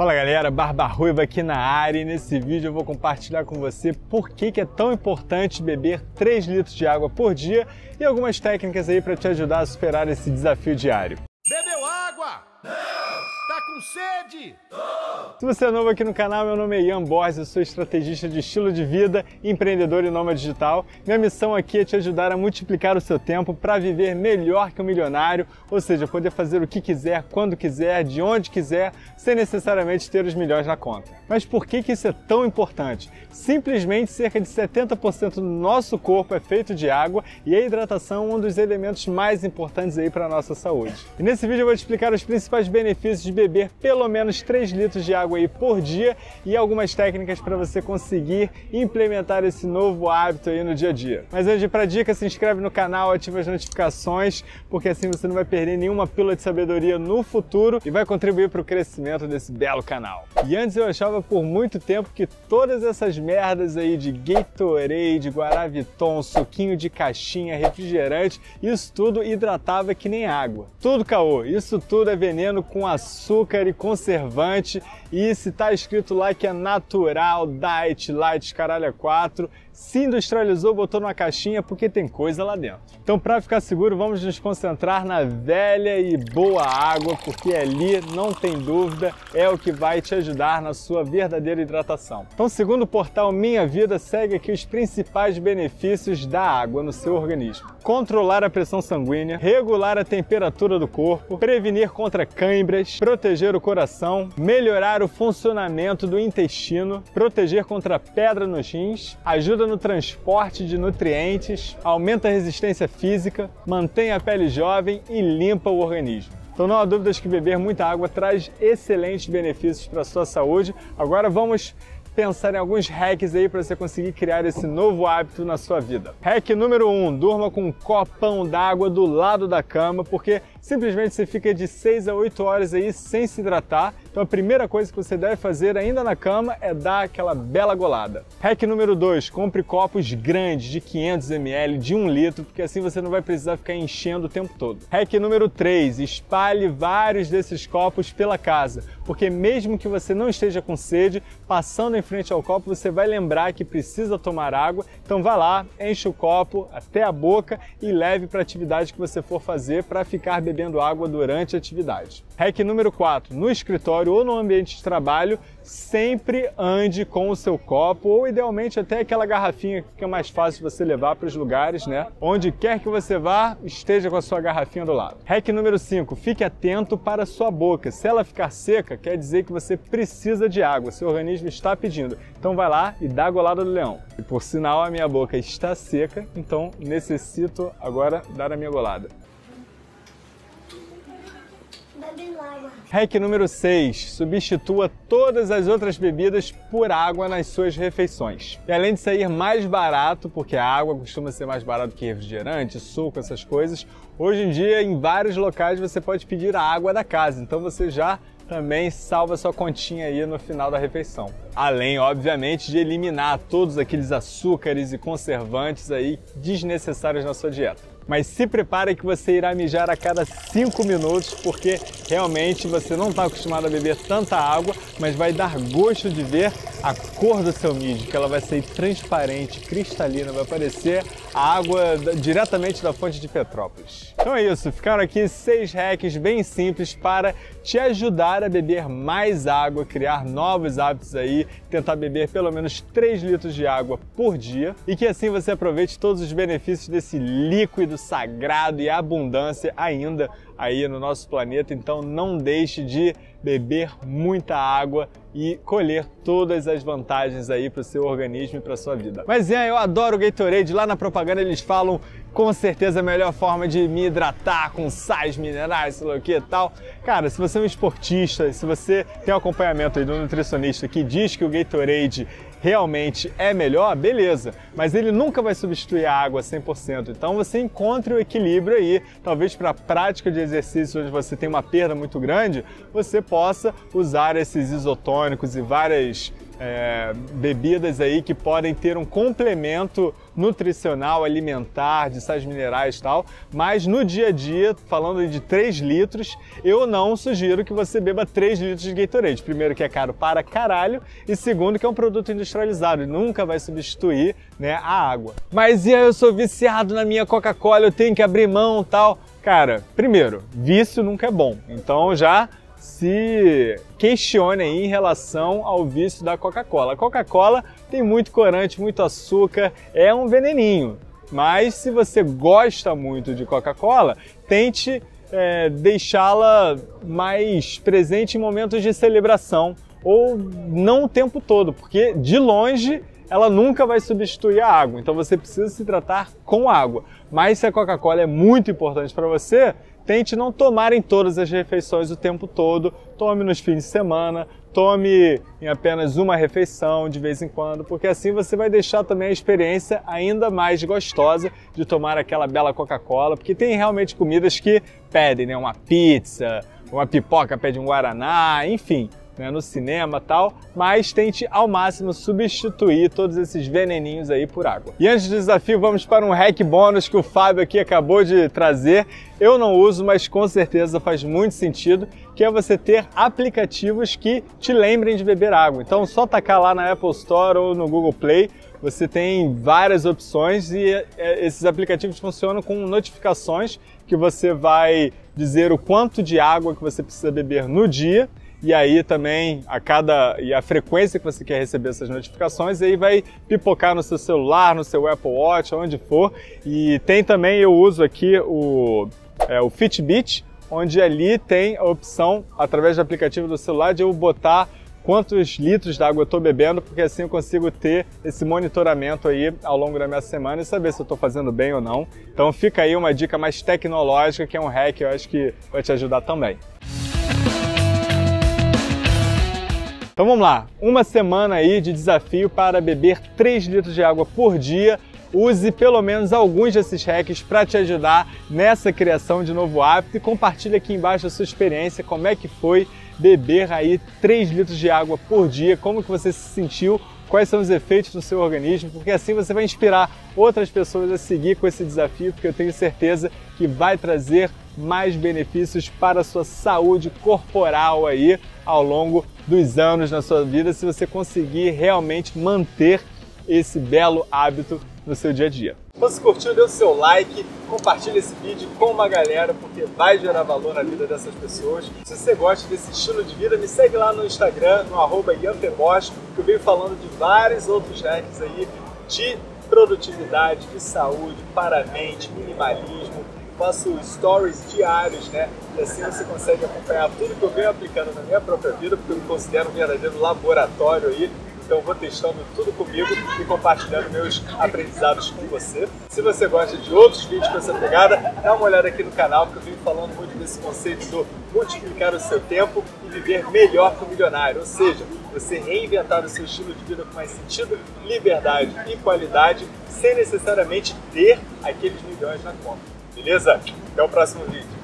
Fala galera, Barba Ruiva aqui na área e nesse vídeo eu vou compartilhar com você por que é tão importante beber 3 litros de água por dia e algumas técnicas aí para te ajudar a superar esse desafio diário. Bebeu água? Não! Tá com sede? Tô! Se você é novo aqui no canal, meu nome é Ian Borges, eu sou estrategista de estilo de vida, empreendedor e nômade digital. Minha missão aqui é te ajudar a multiplicar o seu tempo para viver melhor que um milionário, ou seja, poder fazer o que quiser, quando quiser, de onde quiser, sem necessariamente ter os milhões na conta. Mas por que isso é tão importante? Simplesmente cerca de 70% do nosso corpo é feito de água e a hidratação é um dos elementos mais importantes aí para a nossa saúde. E nesse vídeo eu vou te explicar os principais benefícios de beber pelo menos 3 litros de água aí por dia e algumas técnicas para você conseguir implementar esse novo hábito aí no dia a dia. Mas antes de ir para a dica, se inscreve no canal, ativa as notificações, porque assim você não vai perder nenhuma pílula de sabedoria no futuro e vai contribuir para o crescimento desse belo canal. E antes eu achava por muito tempo que todas essas merdas aí de Gatorade, Guaraviton, suquinho de caixinha, refrigerante, isso tudo hidratava que nem água. Tudo caô, isso tudo é veneno com açúcar e conservante, e se tá escrito lá que é natural, diet, light, caralho é 4, se industrializou, botou numa caixinha porque tem coisa lá dentro. Então para ficar seguro, vamos nos concentrar na velha e boa água, porque ali, não tem dúvida, é o que vai te ajudar na sua verdadeira hidratação. Então segundo o portal Minha Vida, segue aqui os principais benefícios da água no seu organismo. Controlar a pressão sanguínea, regular a temperatura do corpo, prevenir contra câimbras, proteger o coração, melhorar o funcionamento do intestino, proteger contra pedra nos rins, ajuda no transporte de nutrientes, aumenta a resistência física, mantém a pele jovem e limpa o organismo. Então não há dúvidas que beber muita água traz excelentes benefícios para a sua saúde. Agora vamos pensar em alguns hacks aí para você conseguir criar esse novo hábito na sua vida. Hack número 1, durma com um copão d'água do lado da cama, porque simplesmente você fica de 6 a 8 horas aí sem se hidratar. Então a primeira coisa que você deve fazer ainda na cama é dar aquela bela golada. Hack número 2, compre copos grandes de 500 ml, de 1 litro, porque assim você não vai precisar ficar enchendo o tempo todo. Hack número 3, espalhe vários desses copos pela casa, porque mesmo que você não esteja com sede, passando em frente ao copo você vai lembrar que precisa tomar água, então vá lá, enche o copo até a boca e leve para a atividade que você for fazer para ficar bebendo água durante a atividade. Hack número 4, no escritório ou no ambiente de trabalho, sempre ande com o seu copo ou idealmente até aquela garrafinha que fica mais fácil você levar para os lugares, né? Onde quer que você vá, esteja com a sua garrafinha do lado. Hack número 5, fique atento para a sua boca. Se ela ficar seca, quer dizer que você precisa de água, seu organismo está pedindo. Então vai lá e dá a golada do leão. E por sinal a minha boca está seca, então necessito agora dar a minha golada. Hack número 6, substitua todas as outras bebidas por água nas suas refeições. E além de sair mais barato, porque a água costuma ser mais barata que refrigerante, suco, essas coisas, hoje em dia em vários locais você pode pedir a água da casa, então você já também salva sua continha aí no final da refeição. Além, obviamente, de eliminar todos aqueles açúcares e conservantes aí desnecessários na sua dieta. Mas se prepara que você irá mijar a cada 5 minutos, porque realmente você não está acostumado a beber tanta água, mas vai dar gosto de ver a cor do seu mijo, que ela vai ser transparente, cristalina, vai parecer a água diretamente da fonte de Petrópolis. Então é isso, ficaram aqui 6 hacks bem simples para te ajudar a beber mais água, criar novos hábitos aí, tentar beber pelo menos 3 litros de água por dia e que assim você aproveite todos os benefícios desse líquido sagrado e abundância ainda aí no nosso planeta. Então não deixe de beber muita água e colher todas as vantagens aí para o seu organismo e para a sua vida. Mas eu adoro o Gatorade, lá na propaganda eles falam com certeza a melhor forma de me hidratar com sais minerais, sei lá o que e tal. Cara, se você é um esportista, se você tem um acompanhamento aí do nutricionista que diz que o Gatorade realmente é melhor, beleza, mas ele nunca vai substituir a água 100%, então você encontre o equilíbrio aí, talvez para a prática de exercício onde você tem uma perda muito grande, você possa usar esses isotônicos e várias bebidas aí que podem ter um complemento nutricional, alimentar, de sais minerais e tal, mas no dia a dia, falando de 3 litros, eu não sugiro que você beba 3 litros de Gatorade. Primeiro que é caro para caralho e segundo que é um produto industrializado e nunca vai substituir, né, a água. Mas e aí, eu sou viciado na minha Coca-Cola, eu tenho que abrir mão e tal. Cara, primeiro, vício nunca é bom, então já se questione aí em relação ao vício da Coca-Cola. A Coca-Cola tem muito corante, muito açúcar, é um veneninho. Mas se você gosta muito de Coca-Cola, tente deixá-la mais presente em momentos de celebração, ou não o tempo todo, porque de longe ela nunca vai substituir a água, então você precisa se tratar com água. Mas se a Coca-Cola é muito importante para você, tente não tomar em todas as refeições o tempo todo, tome nos fins de semana, tome em apenas uma refeição de vez em quando, porque assim você vai deixar também a experiência ainda mais gostosa de tomar aquela bela Coca-Cola, porque tem realmente comidas que pedem, né? Uma pizza, uma pipoca pede um guaraná, enfim, né, no cinema e tal, mas tente ao máximo substituir todos esses veneninhos aí por água. E antes do desafio, vamos para um hack bônus que o Fábio aqui acabou de trazer. Eu não uso, mas com certeza faz muito sentido, que é você ter aplicativos que te lembrem de beber água. Então, só tacar lá na Apple Store ou no Google Play, você tem várias opções e esses aplicativos funcionam com notificações que você vai dizer o quanto de água que você precisa beber no dia. E aí também a frequência que você quer receber essas notificações, aí vai pipocar no seu celular, no seu Apple Watch, onde for. E tem também, eu uso aqui o Fitbit, onde ali tem a opção, através do aplicativo do celular, de eu botar quantos litros de água eu estou bebendo, porque assim eu consigo ter esse monitoramento aí ao longo da minha semana e saber se eu estou fazendo bem ou não. Então fica aí uma dica mais tecnológica, que é um hack que eu acho que vai te ajudar também. Então vamos lá, uma semana aí de desafio para beber 3 litros de água por dia. Use pelo menos alguns desses hacks para te ajudar nessa criação de novo hábito e compartilha aqui embaixo a sua experiência, como é que foi beber aí 3 litros de água por dia, como que você se sentiu, quais são os efeitos no seu organismo, porque assim você vai inspirar outras pessoas a seguir com esse desafio, porque eu tenho certeza que vai trazer mais benefícios para a sua saúde corporal aí ao longo dos anos na sua vida, se você conseguir realmente manter esse belo hábito no seu dia a dia. Então, se curtiu, dê o seu like, compartilha esse vídeo com uma galera, porque vai gerar valor na vida dessas pessoas. Se você gosta desse estilo de vida, me segue lá no Instagram, no @ianborges, que eu venho falando de vários outros hacks aí de produtividade, de saúde, para a mente, minimalismo. Faço stories diários, né? E assim você consegue acompanhar tudo que eu venho aplicando na minha própria vida, porque eu me considero um verdadeiro laboratório aí. Então eu vou testando tudo comigo e compartilhando meus aprendizados com você. Se você gosta de outros vídeos com essa pegada, dá uma olhada aqui no canal, porque eu venho falando muito desse conceito do multiplicar o seu tempo e viver melhor que o milionário. Ou seja, você reinventar o seu estilo de vida com mais sentido, liberdade e qualidade, sem necessariamente ter aqueles milhões na conta. Beleza? Até o próximo vídeo.